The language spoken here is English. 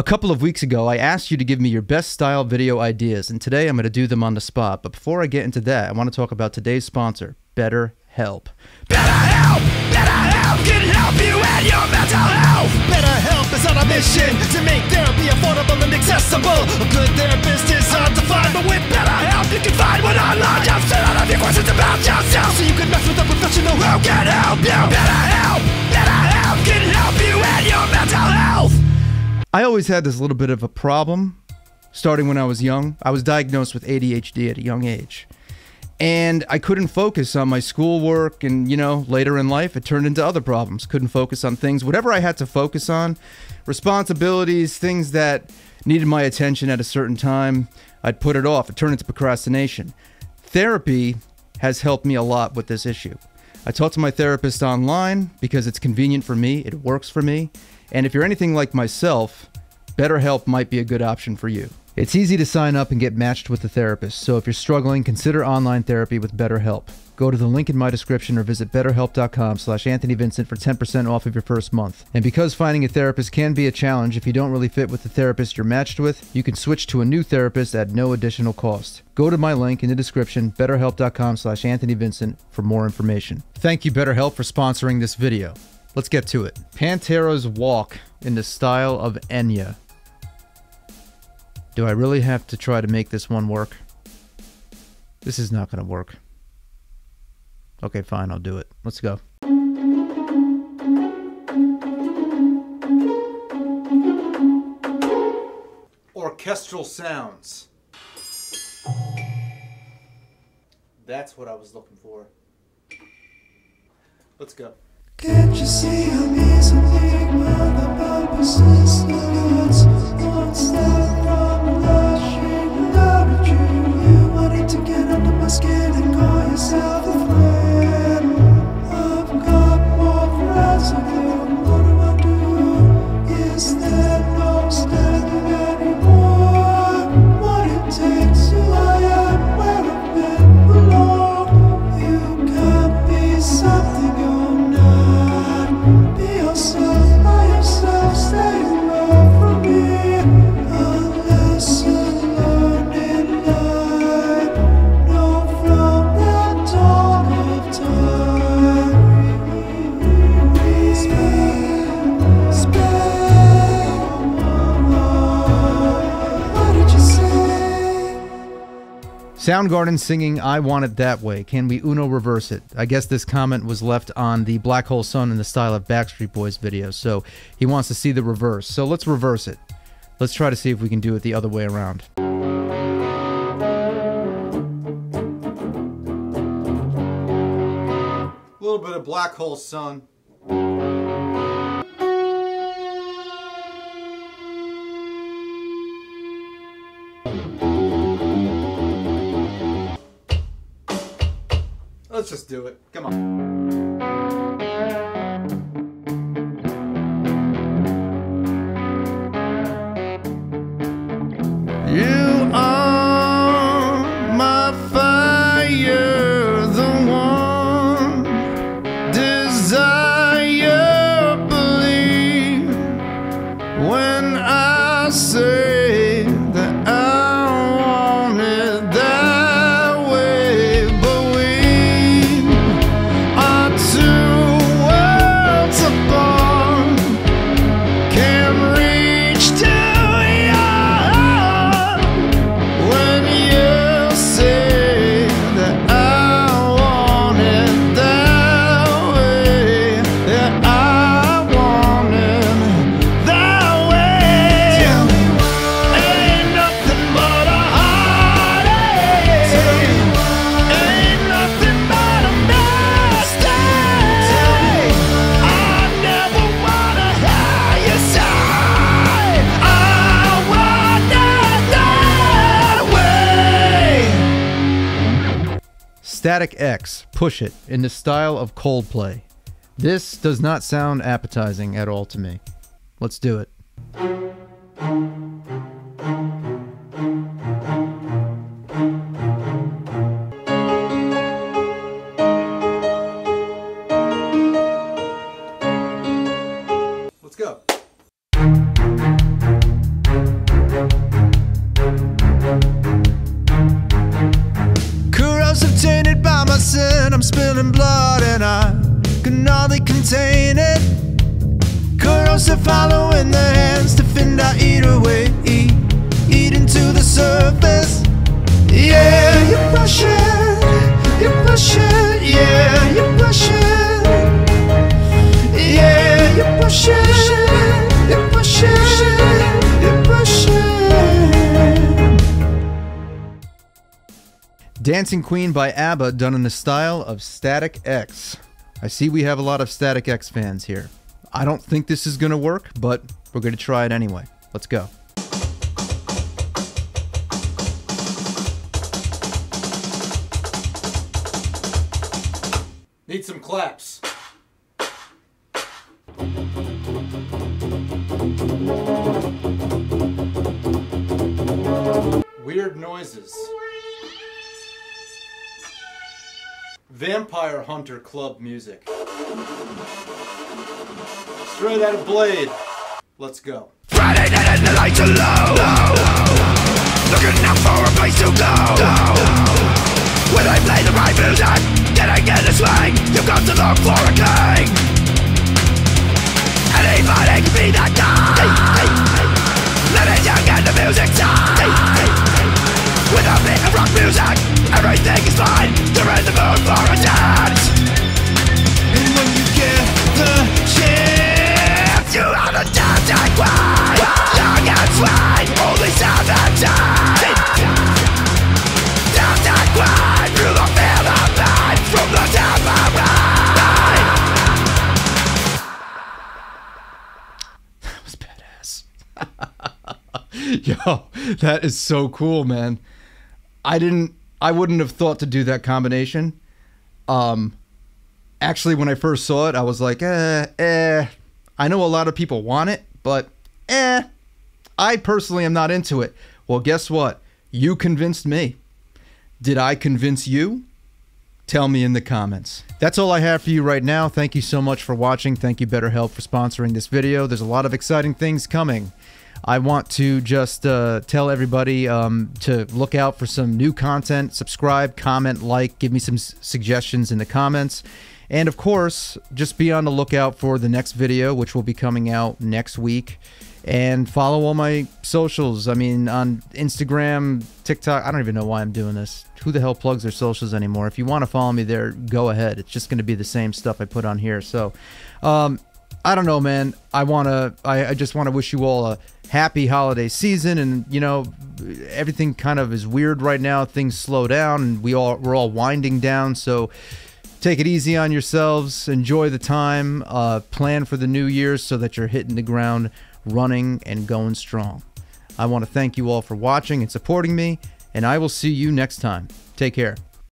A couple of weeks ago, I asked you to give me your best style video ideas, and today I'm going to do them on the spot. But before I get into that, I want to talk about today's sponsor, BetterHelp. BetterHelp! BetterHelp can help you and your mental health! BetterHelp is on a mission to make therapy affordable and accessible. A good therapist is hard to find, but with BetterHelp, you can find one online. Just fill out all your questions about yourself, so you can mess with a professional who can help you. BetterHelp! BetterHelp can help you and your mental health! I always had this little bit of a problem, starting when I was young. I was diagnosed with ADHD at a young age, and I couldn't focus on my schoolwork, and, you know, later in life, it turned into other problems. Couldn't focus on things, whatever I had to focus on, responsibilities, things that needed my attention at a certain time, I'd put it off. It turned into procrastination. Therapy has helped me a lot with this issue. I talk to my therapist online because it's convenient for me, it works for me, and if you're anything like myself, BetterHelp might be a good option for you. It's easy to sign up and get matched with a therapist, so if you're struggling, consider online therapy with BetterHelp. Go to the link in my description or visit betterhelp.com/AnthonyVincent for 10% off of your first month. And because finding a therapist can be a challenge, if you don't really fit with the therapist you're matched with, you can switch to a new therapist at no additional cost. Go to my link in the description, betterhelp.com/AnthonyVincent, for more information. Thank you, BetterHelp, for sponsoring this video. Let's get to it. Pantera's Walk in the style of Enya. Do I really have to try to make this one work? This is not going to work. Okay, fine, I'll do it. Let's go. Orchestral sounds. That's what I was looking for. Let's go. Can't you see I'm easy mother but persist the words won't stop from rushing and I retreat. You wanted to get under my skin and call yourself a friend. I've got more friends with you. What do I do? Is there no standing anymore? What it takes to I am where I've been belong. You can't be something else. Soundgarden singing I Want It That Way. Can we Uno reverse it? I guess this comment was left on the Black Hole Sun in the style of Backstreet Boys video, so he wants to see the reverse. So let's reverse it. Let's try to see if we can do it the other way around. A little bit of Black Hole Sun. Let's just do it. Come on. You are my fire, the one desire, believe when I say. Static X, Push It, in the style of Coldplay. This does not sound appetizing at all to me. Let's do it. Let's go. following the hands to find our eater way. Eating to the surface. Yeah, you're pushing, yeah, you're pushing. Yeah, you're pushing, you're pushing, you're pushing. Dancing Queen by ABBA, done in the style of Static X. I see we have a lot of Static X fans here. I don't think this is gonna work, but we're gonna try it anyway. Let's go. Need some claps. Weird noises. Vampire Hunter Club music. Straight out of Blade. Let's go. Friday night and the lights are low. Looking out for a place to go. When I play the right music, did I get a swing? You've got to look for a king. Anybody can be that guy. Let it young and the music die. Without me and rock music, everything is fine. You're in the mood for a dance. And when you get the chance, you are the dancing way. Young and swing, only 17. Dancing way, through the field of life. From the top of mine. That was badass. Yo, that is so cool, man. I wouldn't have thought to do that combination. Actually, when I first saw it, I was like, I know a lot of people want it, but I personally am not into it. Well, guess what? You convinced me. Did I convince you? Tell me in the comments. That's all I have for you right now. Thank you so much for watching. Thank you, BetterHelp, for sponsoring this video. There's a lot of exciting things coming. I want to just tell everybody to look out for some new content. Subscribe, comment, like, give me some suggestions in the comments. And of course, just be on the lookout for the next video, which will be coming out next week. And follow all my socials. I mean, on Instagram, TikTok. I don't even know why I'm doing this. Who the hell plugs their socials anymore? If you want to follow me there, go ahead. It's just going to be the same stuff I put on here. So, I don't know, man. I just want to wish you all a happy holiday season. And, you know, everything kind of is weird right now. Things slow down and we're all winding down. So, take it easy on yourselves. Enjoy the time. Plan for the new year so that you're hitting the ground running and going strong. I want to thank you all for watching and supporting me, and I will see you next time. Take care.